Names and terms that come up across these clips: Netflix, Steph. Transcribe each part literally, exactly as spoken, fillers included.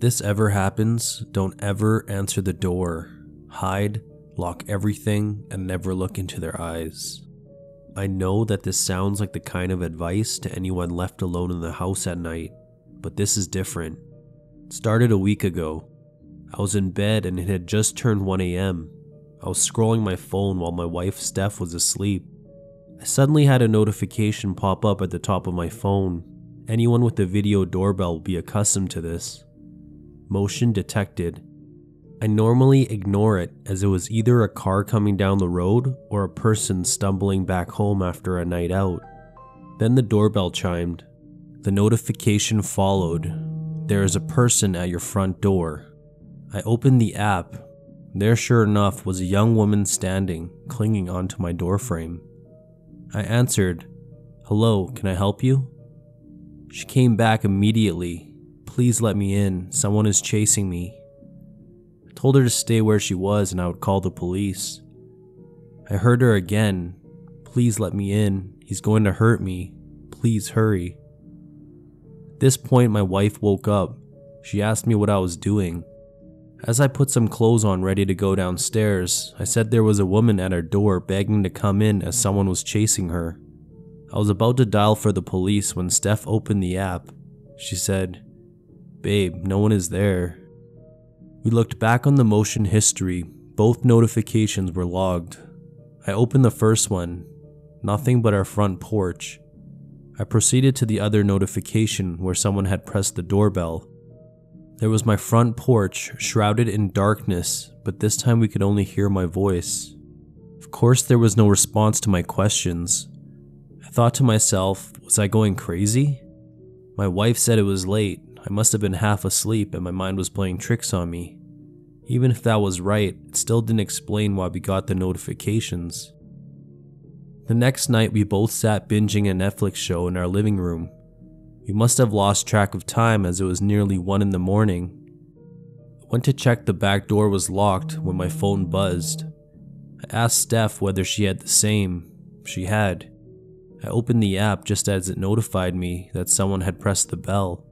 this ever happens, don't ever answer the door. Hide, lock everything, and never look into their eyes. I know that this sounds like the kind of advice to anyone left alone in the house at night, but this is different. It started a week ago. I was in bed and it had just turned one A M I was scrolling my phone while my wife Steph was asleep. I suddenly had a notification pop up at the top of my phone. Anyone with a video doorbell will be accustomed to this. Motion detected. I normally ignore it as it was either a car coming down the road or a person stumbling back home after a night out. Then the doorbell chimed. The notification followed. There is a person at your front door. I opened the app. There sure enough was a young woman standing, clinging onto my doorframe. I answered, "Hello, can I help you?" She came back immediately. "Please let me in, someone is chasing me." I told her to stay where she was and I would call the police. I heard her again, "Please let me in, he's going to hurt me, please hurry." At this point my wife woke up. She asked me what I was doing. As I put some clothes on ready to go downstairs, I said there was a woman at our door begging to come in as someone was chasing her. I was about to dial for the police when Steph opened the app. She said, "Babe, no one is there." We looked back on the motion history. Both notifications were logged. I opened the first one. Nothing but our front porch. I proceeded to the other notification where someone had pressed the doorbell. There was my front porch, shrouded in darkness, but this time we could only hear my voice. Of course there was no response to my questions. I thought to myself, was I going crazy? My wife said it was late. I must have been half asleep and my mind was playing tricks on me. Even if that was right, it still didn't explain why we got the notifications. The next night we both sat binging a Netflix show in our living room. We must have lost track of time as it was nearly one in the morning. I went to check the back door was locked when my phone buzzed. I asked Steph whether she had the same. She had. I opened the app just as it notified me that someone had pressed the bell.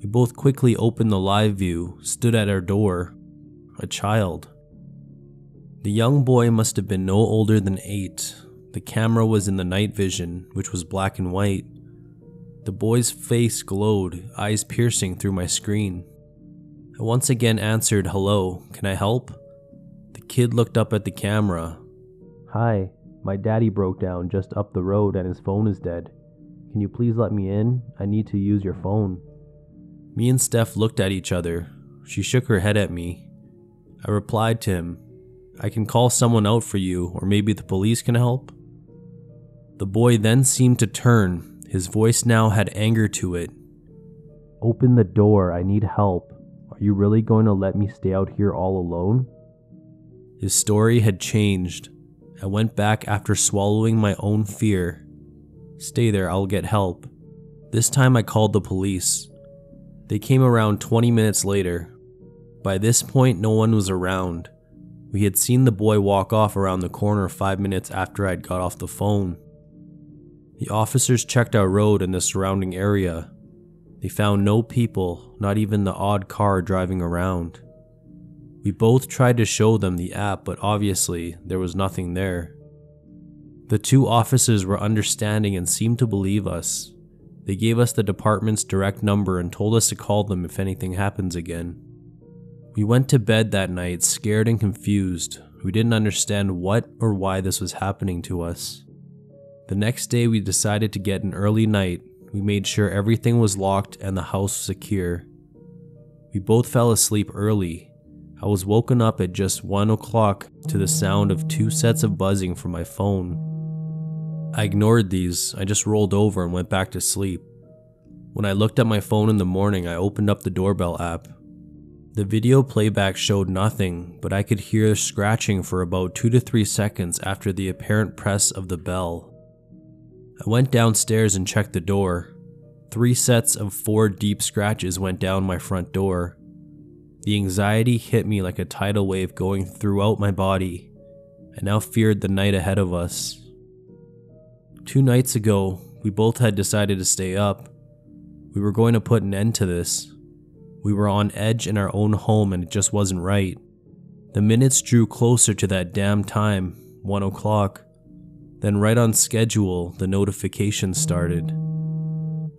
We both quickly opened the live view, stood at our door. A child. The young boy must have been no older than eight. The camera was in the night vision, which was black and white. The boy's face glowed, eyes piercing through my screen. I once again answered, "Hello, can I help?" The kid looked up at the camera. "Hi, my daddy broke down just up the road and his phone is dead. Can you please let me in? I need to use your phone." Me and Steph looked at each other. She shook her head at me. I replied to him, "I can call someone out for you, or maybe the police can help." The boy then seemed to turn. His voice now had anger to it. "Open the door, I need help. Are you really going to let me stay out here all alone?" His story had changed. I went back after swallowing my own fear. "Stay there, I'll get help." This time I called the police. They came around twenty minutes later. By this point, no one was around. We had seen the boy walk off around the corner five minutes after I'd got off the phone. The officers checked our road and the surrounding area. They found no people, not even the odd car driving around. We both tried to show them the app, but obviously, there was nothing there. The two officers were understanding and seemed to believe us. They gave us the department's direct number and told us to call them if anything happens again. We went to bed that night, scared and confused. We didn't understand what or why this was happening to us. The next day we decided to get an early night. We made sure everything was locked and the house secure. We both fell asleep early. I was woken up at just one o'clock to the sound of two sets of buzzing from my phone. I ignored these, I just rolled over and went back to sleep. When I looked at my phone in the morning, I opened up the doorbell app. The video playback showed nothing, but I could hear scratching for about two to three seconds after the apparent press of the bell. I went downstairs and checked the door. Three sets of four deep scratches went down my front door. The anxiety hit me like a tidal wave going throughout my body. I now feared the night ahead of us. Two nights ago, we both had decided to stay up. We were going to put an end to this. We were on edge in our own home and it just wasn't right. The minutes drew closer to that damn time, one o'clock. Then right on schedule, the notification started.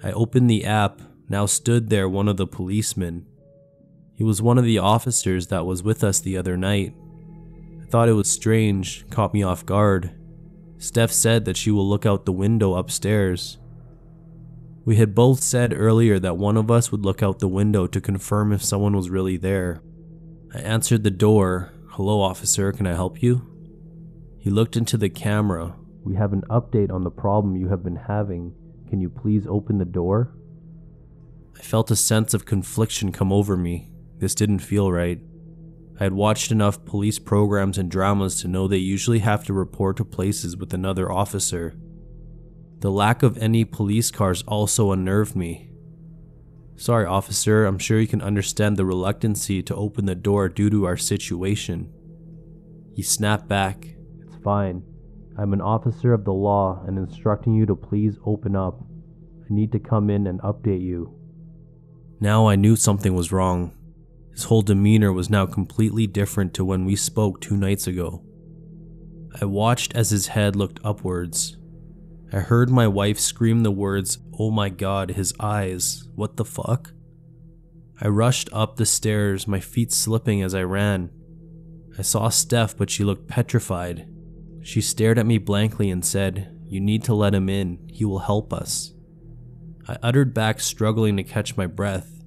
I opened the app, now stood there one of the policemen. He was one of the officers that was with us the other night. I thought it was strange, caught me off guard. Steph said that she will look out the window upstairs. We had both said earlier that one of us would look out the window to confirm if someone was really there. I answered the door. "Hello, officer, can I help you?" He looked into the camera. "We have an update on the problem you have been having. Can you please open the door?" I felt a sense of confliction come over me. This didn't feel right. I had watched enough police programs and dramas to know they usually have to report to places with another officer. The lack of any police cars also unnerved me. "Sorry, officer, I'm sure you can understand the reluctancy to open the door due to our situation." He snapped back. "It's fine. I'm an officer of the law and instructing you to please open up. I need to come in and update you." Now I knew something was wrong. His whole demeanor was now completely different to when we spoke two nights ago. I watched as his head looked upwards. I heard my wife scream the words, "Oh my God, his eyes, what the fuck?" I rushed up the stairs, my feet slipping as I ran. I saw Steph, but she looked petrified. She stared at me blankly and said, "You need to let him in, he will help us." I uttered back, struggling to catch my breath.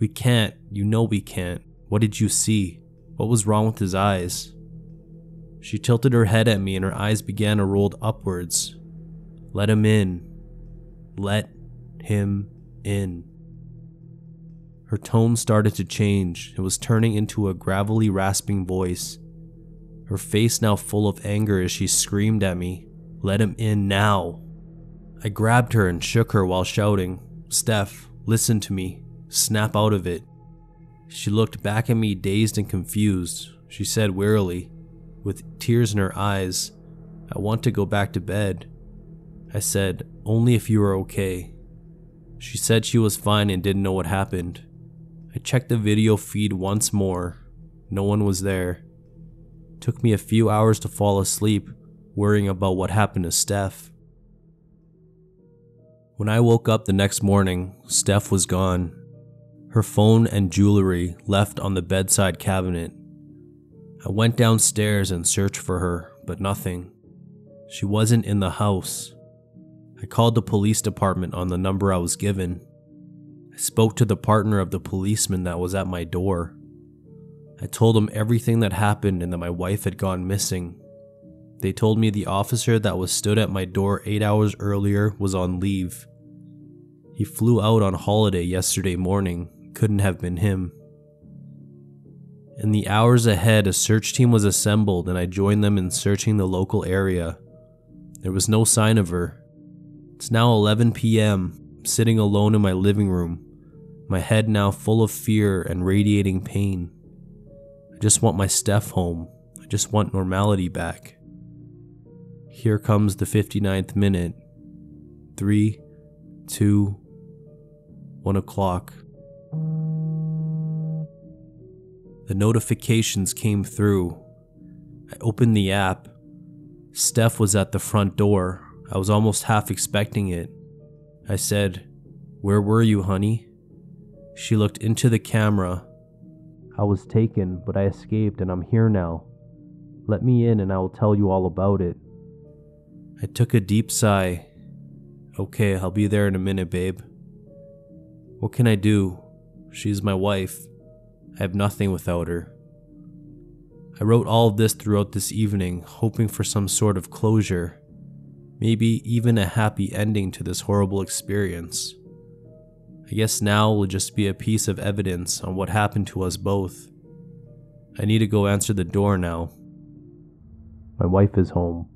"We can't, you know we can't. What did you see? What was wrong with his eyes?" She tilted her head at me and her eyes began to roll upwards. "Let him in. Let him in." Her tone started to change. It was turning into a gravelly, rasping voice. Her face now full of anger as she screamed at me, "Let him in now." I grabbed her and shook her while shouting, "Steph, listen to me. Snap out of it." She looked back at me, dazed and confused. She said wearily, with tears in her eyes, "I want to go back to bed." I said, "Only if you are okay." She said she was fine and didn't know what happened. I checked the video feed once more. No one was there. It took me a few hours to fall asleep, worrying about what happened to Steph. When I woke up the next morning, Steph was gone. Her phone and jewelry left on the bedside cabinet. I went downstairs and searched for her, but nothing. She wasn't in the house. I called the police department on the number I was given. I spoke to the partner of the policeman that was at my door. I told him everything that happened and that my wife had gone missing. They told me the officer that was stood at my door eight hours earlier was on leave. He flew out on holiday yesterday morning. Couldn't have been him. In the hours ahead, a search team was assembled and I joined them in searching the local area. There was no sign of her. It's now eleven p m, I'm sitting alone in my living room, my head now full of fear and radiating pain. I just want my Steph home. I just want normality back. Here comes the fifty-ninth minute. Three, two, one o'clock. The notifications came through. I opened the app. Steph was at the front door. I was almost half expecting it. I said, "Where were you, honey?" She looked into the camera. "I was taken, but I escaped and I'm here now. Let me in and I will tell you all about it." I took a deep sigh. "Okay, I'll be there in a minute, babe." "What can I do? She's my wife. I have nothing without her." I wrote all of this throughout this evening, hoping for some sort of closure, maybe even a happy ending to this horrible experience. I guess now will just be a piece of evidence on what happened to us both. I need to go answer the door now. "My wife is home."